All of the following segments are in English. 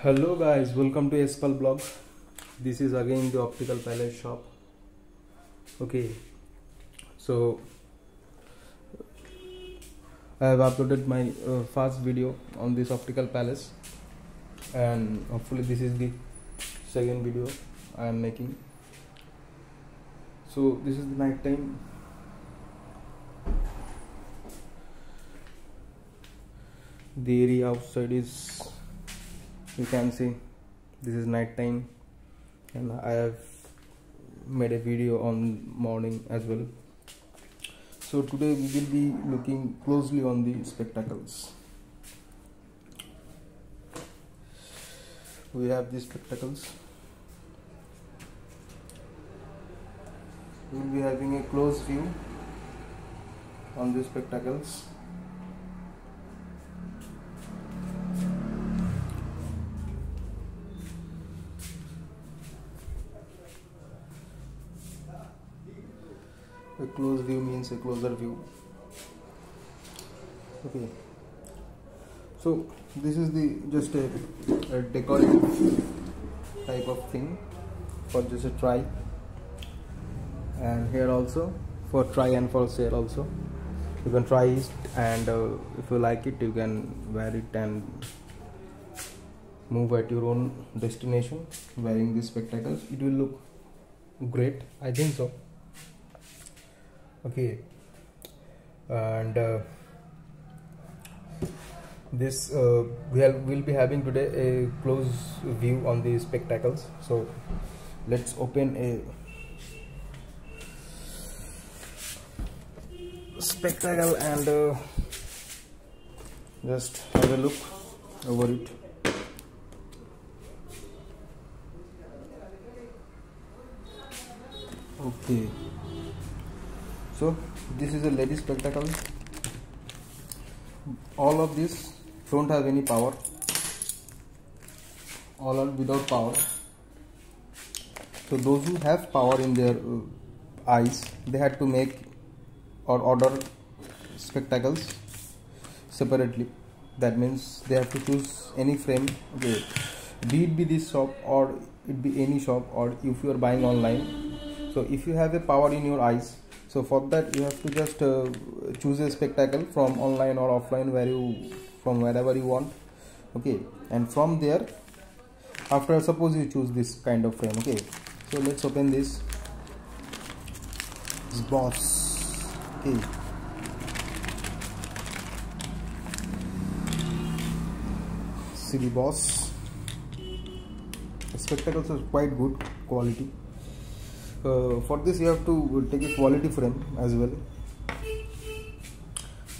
Hello guys, welcome to s paul vlog. This is again the optical palette shop. Okay, so I have uploaded my first video on this optical palace, and hopefully this is the second video I am making. So this is the night time. The area outside is, you can see, this is night time, and I have made a video on morning as well. So today we will be looking closely on the spectacles. We have these spectacles. We will be having a close view on these spectacles. A close view means a closer view. Okay, so this is the just a decorative type of thing for just a try, and here also for try and for sale also. You can try it, and if you like it, you can wear it and move at your own destination wearing these spectacles. It will look great, I think so. Okay, and this we'll be having today a close view on the spectacles. So let's open a spectacle and just have a look over it. Okay, so this is a lady spectacle. All of these don't have any power, all are without power. So those who have power in their eyes, they had to make or order spectacles separately. That means they have to choose any frame. Okay, be it be this shop or it be any shop, or if you are buying online. So if you have a power in your eyes, so for that you have to just choose a spectacle from online or offline, from wherever you want. Okay, and from there, after suppose you choose this kind of frame. Okay, so let's open this. It's Boss. Okay, City Boss. The spectacles are quite good quality. For this you have to take a quality frame as well.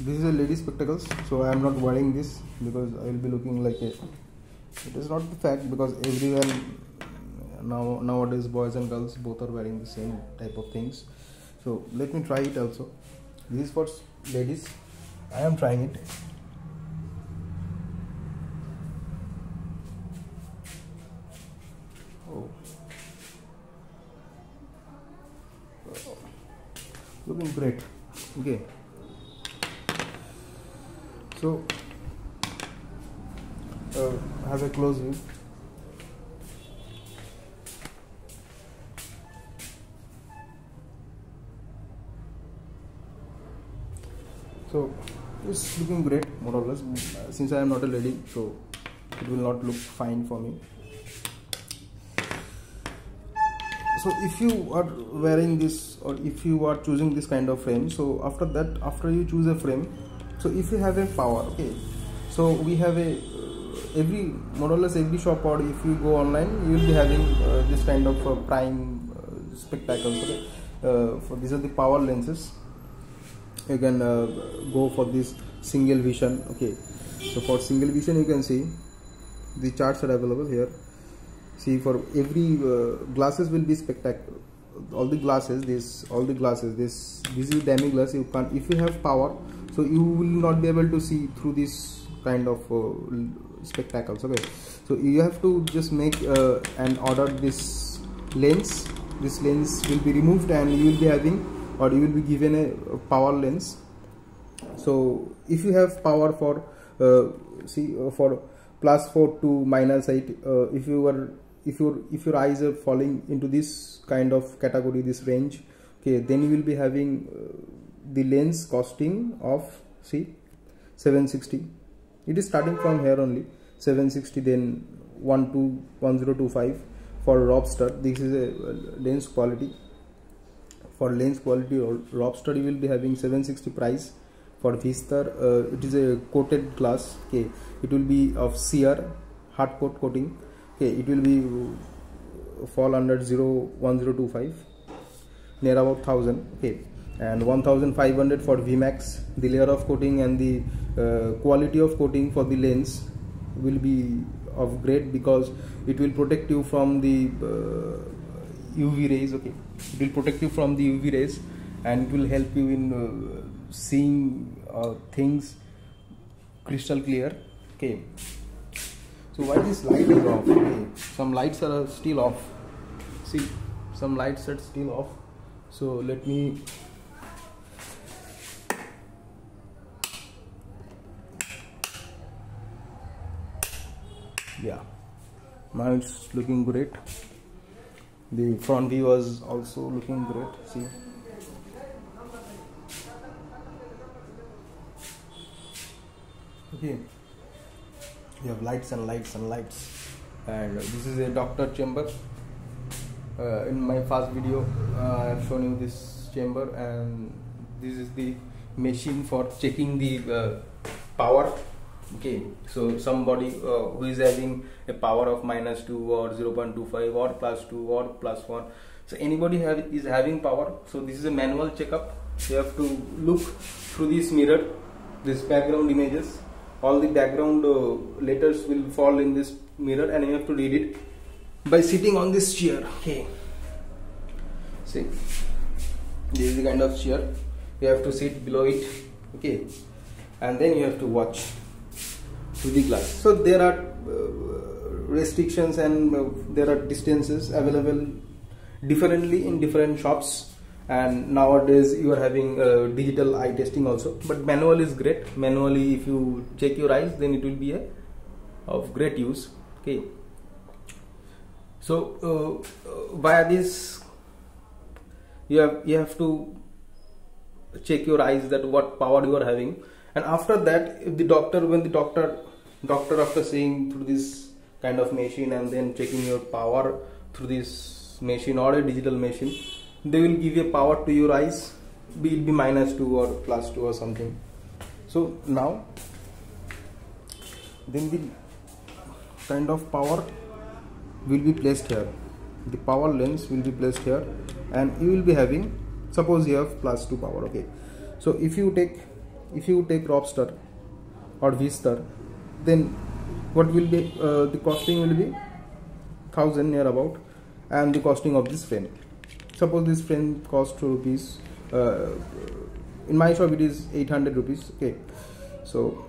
This is a lady spectacles, so I am not wearing this because I will be looking like a. It is not the fact, because everyone nowadays, boys and girls both are wearing the same type of things. So let me try it also. This is for ladies. I am trying it. Looking great. Okay, so have a close view. So it's looking great, more or less. Since I am not a lady, so it will not look fine for me. So if you are wearing this, or if you are choosing this kind of frame, so after that, after you choose a frame, so if you have a power, okay, so we have a more or less every shop, or if you go online, you will be having this kind of prime spectacles. Okay, these are the power lenses. You can go for this single vision. Okay, so for single vision, you can see the charts are available here. See, for every glasses will be spectacular. All the glasses, this is demi-glass. You can't, if you have power, so you will not be able to see through this kind of spectacles. Okay, so you have to just make and order this lens. This lens will be removed, and you will be having, or you will be given a power lens. So if you have power for see for plus 4 to minus 8, if your eyes are falling into this kind of category, this range, okay, then you will be having the lens costing of, see, 760. It is starting from here only, 760, then 1025 for Robster. This is a lens quality. For lens quality Robster you will be having 760 price. For Vista, it is a coated glass, okay, it will be of CR, hard coat coating, okay, it will be fall under 1025, near about 1000, okay, and 1500 for Vmax. The layer of coating and the quality of coating for the lens will be of great, because it will protect you from the UV rays, okay, it will protect you from the UV rays, and it will help you in seeing things crystal clear. Okay, so why this light is off? Okay, some lights are still off. See, some lights are still off, so let me now it's looking great. The front view was also looking great. See, okay, you have lights and lights and lights, and this is a doctor chamber. In my first video I have shown you this chamber, and this is the machine for checking the power. Okay, so somebody who is having a power of minus 2 or 0.25 or plus 2 or plus 1, so anybody is having power, so this is a manual checkup. You have to look through this mirror, this background images, all the background letters will fall in this mirror, and you have to read it by sitting on this chair. Okay, see, this is the kind of chair you have to sit below it, okay, and then you have to watch to the glass. So there are restrictions, and there are distances available differently in different shops, and nowadays you are having digital eye testing also, but manual is great. Manually if you check your eyes, then it will be a of great use. Okay, so via this you have to check your eyes that what power you are having, and after that if the doctor, when the doctor after seeing through this kind of machine and then checking your power through this machine or a digital machine, they will give a power to your eyes, be it be minus 2 or plus 2 or something. So now then the kind of power will be placed here, the power lens will be placed here, and you will be having, suppose you have plus 2 power, okay, so if you take Robster or Vista, then what will be the costing will be 1000 near about, and the costing of this frame, suppose this frame costs 2 rupees, in my shop it is 800 rupees, okay, so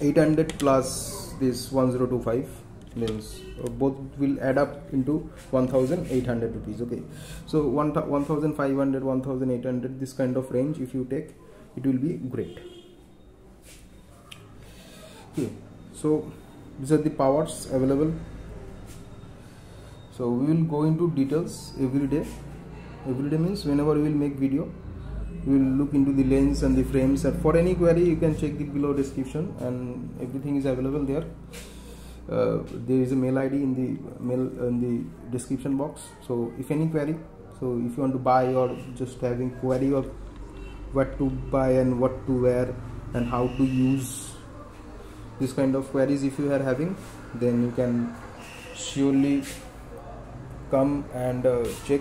800 plus this 1025 lens, both will add up into 1800 rupees, okay, so 1500, 1800, this kind of range if you take, it will be great. Okay, so these are the powers available, so we will go into details every day. Every day means whenever we will make video, we will look into the lens and the frames, and for any query you can check the below description, and everything is available there. There is a mail ID in the description box, so if any query, so if you want to buy or just having query or what to buy and what to wear and how to use, this kind of queries if you are having, then you can surely come and check.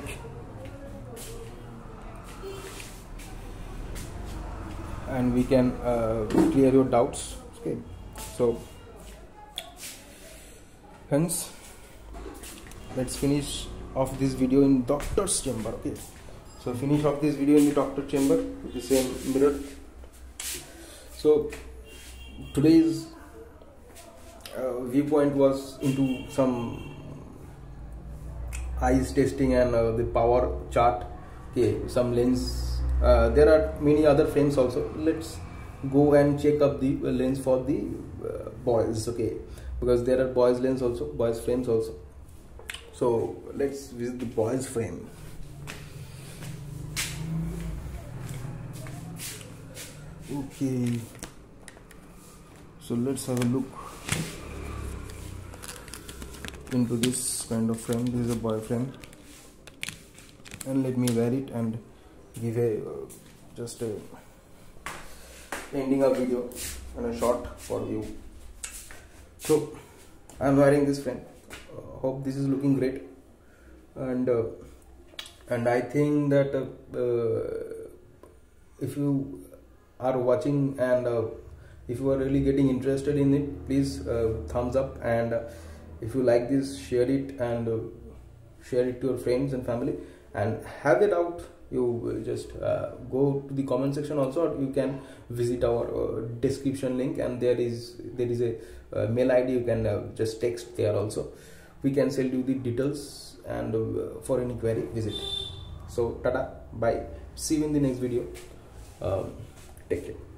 And we can clear your doubts. Okay, so hence let's finish off this video in doctor's chamber. Okay, so finish off this video in the doctor chamber with the same mirror. So today's viewpoint was into some eyes testing and the power chart. Okay, some lens. There are many other frames also. Let's go and check up the lens for the boys. Okay, because there are boys lanes also, boys frames also. So let's visit the boys frame. Okay, so let's have a look into this kind of frame. This is a boy frame, and let me wear it and give a just a ending up video and a shot for you. So I'm wearing this frame. Hope this is looking great, and I think that if you are watching and if you are really getting interested in it, please thumbs up, and if you like this, share it, and share it to your friends and family, and have it out. You just go to the comment section also, or you can visit our description link, and there is a mail ID. You can just text there also. We can send you the details, and for any query, visit. So tata, bye, see you in the next video. Take care.